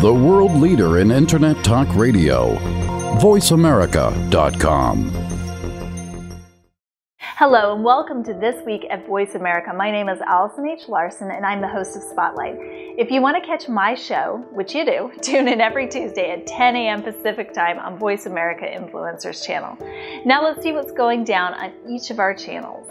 the world leader in Internet talk radio, voiceamerica.com. Hello and welcome to This Week at Voice America. My name is Allison H. Larson and I'm the host of Spotlight. If you want to catch my show, which you do, tune in every Tuesday at 10 a.m. Pacific Time on Voice America Influencers channel. Now let's see what's going down on each of our channels.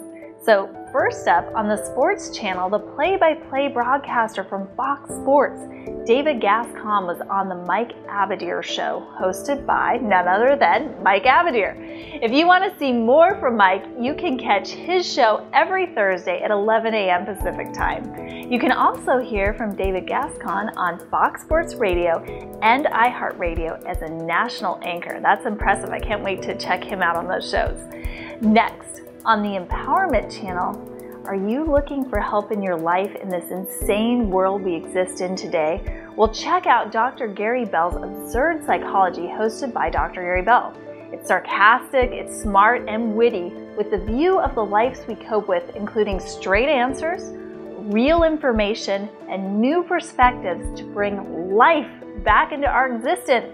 So first up on the sports channel, the play-by-play broadcaster from Fox Sports, David Gascon, was on the Mike Abadir Show, hosted by none other than Mike Abadir. If you want to see more from Mike, you can catch his show every Thursday at 11 a.m. Pacific Time. You can also hear from David Gascon on Fox Sports Radio and iHeartRadio as a national anchor. That's impressive. I can't wait to check him out on those shows. Next, on the Empowerment channel, are you looking for help in your life in this insane world we exist in today? Well, check out Dr. Gary Bell's Absurd Psychology, hosted by Dr. Gary Bell. It's sarcastic, it's smart, and witty, with the view of the lives we cope with, including straight answers, real information, and new perspectives to bring life back into our existence.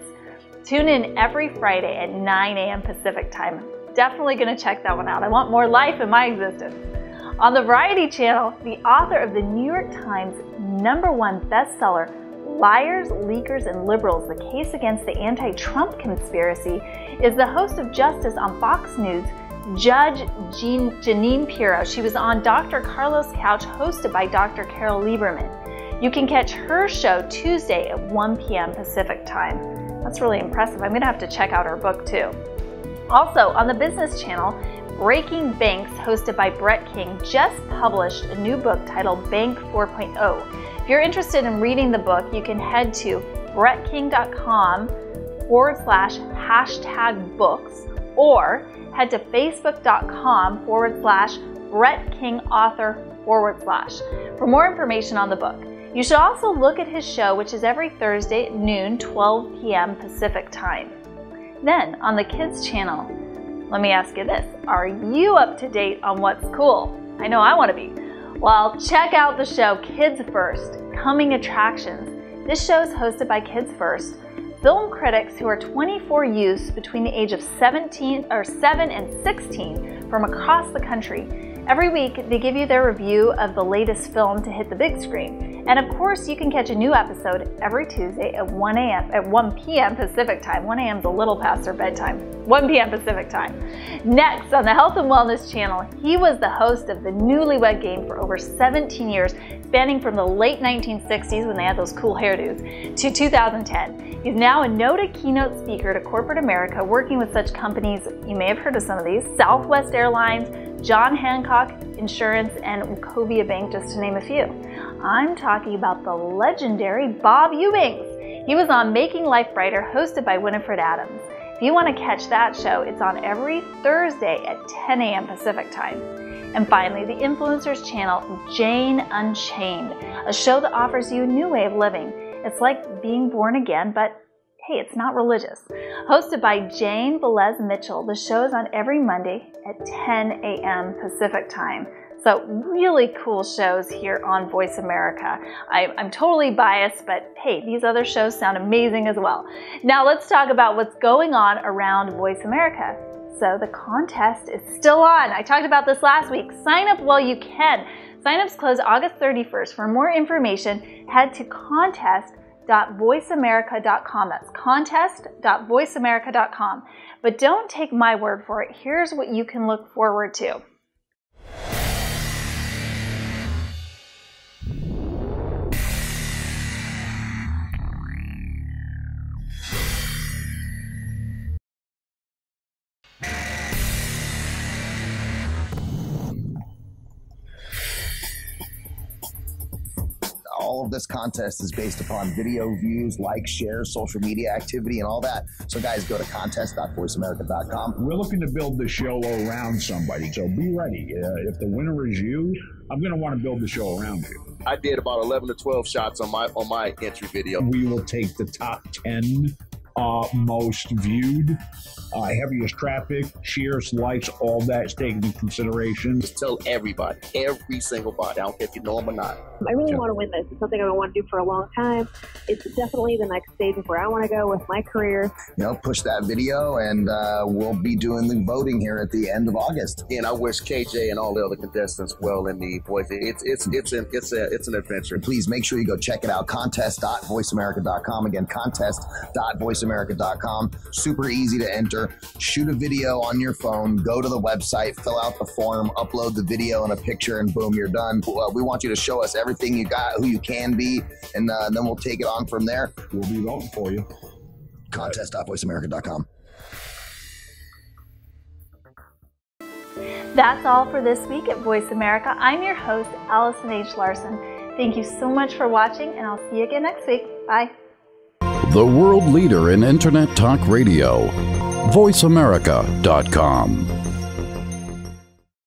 Tune in every Friday at 9 a.m. Pacific Time. Definitely going to check that one out. I want more life in my existence. On the Variety channel, the author of the New York Times #1 bestseller, Liars, Leakers, and Liberals, The Case Against the Anti-Trump Conspiracy, is the host of Justice on Fox News, Judge Jeanine Pirro. She was on Dr. Carlos Couch, hosted by Dr. Carol Lieberman. You can catch her show Tuesday at 1 p.m. Pacific Time. That's really impressive. I'm going to have to check out her book too. Also, on the business channel, Breaking Banks, hosted by Brett King, just published a new book titled Bank 4.0. If you're interested in reading the book, you can head to brettking.com/#books or head to facebook.com/BrettKingAuthor/ for more information on the book. You should also look at his show, which is every Thursday at noon, 12 p.m. Pacific Time. Then, on the kids channel, let me ask you this. Are you up to date on what's cool? I know I want to be. Well, check out the show KIDS FIRST, Coming Attractions. This show is hosted by KIDS FIRST, film critics who are 24 youths between the age of 7 and 16 from across the country. Every week, they give you their review of the latest film to hit the big screen. And of course, you can catch a new episode every Tuesday at 1 p.m. Pacific Time. 1 a.m. is a little past their bedtime. 1 p.m. Pacific Time. Next, on the Health and Wellness channel, he was the host of the Newlywed Game for over 17 years, spanning from the late 1960s, when they had those cool hairdos, to 2010. He's now a noted keynote speaker to corporate America, working with such companies, you may have heard of some of these, Southwest Airlines, John Hancock Insurance, and Wachovia Bank, just to name a few. I'm talking about the legendary Bob Eubanks. He was on Making Life Brighter, hosted by Winifred Adams. If you want to catch that show, it's on every Thursday at 10 a.m. Pacific Time. And finally, the Influencers channel, JaneUnchained, a show that offers you a new way of living. It's like being born again, but hey, it's not religious. Hosted by Jane Velez Mitchell, the show is on every Monday at 10 a.m. Pacific Time. So really cool shows here on Voice America. I'm totally biased, but hey, these other shows sound amazing as well. Now let's talk about what's going on around Voice America. So the contest is still on. I talked about this last week. Sign up while you can. Sign-ups close August 31st. For more information, head to contest.voiceamerica.com. That's contest.voiceamerica.com. But don't take my word for it. Here's what you can look forward to. All of this contest is based upon video views, likes, shares, social media activity, and all that. So guys, go to contest.voiceamerica.com. We're looking to build the show around somebody, so be ready. If the winner is you, I'm going to want to build the show around you. I did about 11 to 12 shots on my entry video. We will take the top 10 most viewed, heaviest traffic, shares, likes, all that is taken into consideration. Just tell everybody, every single body, I don't care if you know them or not. I really want to win this. It's something I've been wanting to do for a long time. It's definitely the next stage of where I want to go with my career. You know, push that video, and we'll be doing the voting here at the end of August. And I wish KJ and all the other contestants well in the voice. It's an adventure. Please make sure you go check it out. Contest.voiceamerica.com. Again, contest.voiceamerica.com. Super easy to enter. Shoot a video on your phone. Go to the website, fill out the form, upload the video and a picture, and boom, you're done. We want you to show us everything you got, who you can be, and then we'll take it on from there. We'll be voting for you. Contest.voiceamerica.com. That's all for this week at Voice America. I'm your host, Allison H. Larson. Thank you so much for watching, and I'll see you again next week. Bye. The world leader in Internet talk radio, voiceamerica.com.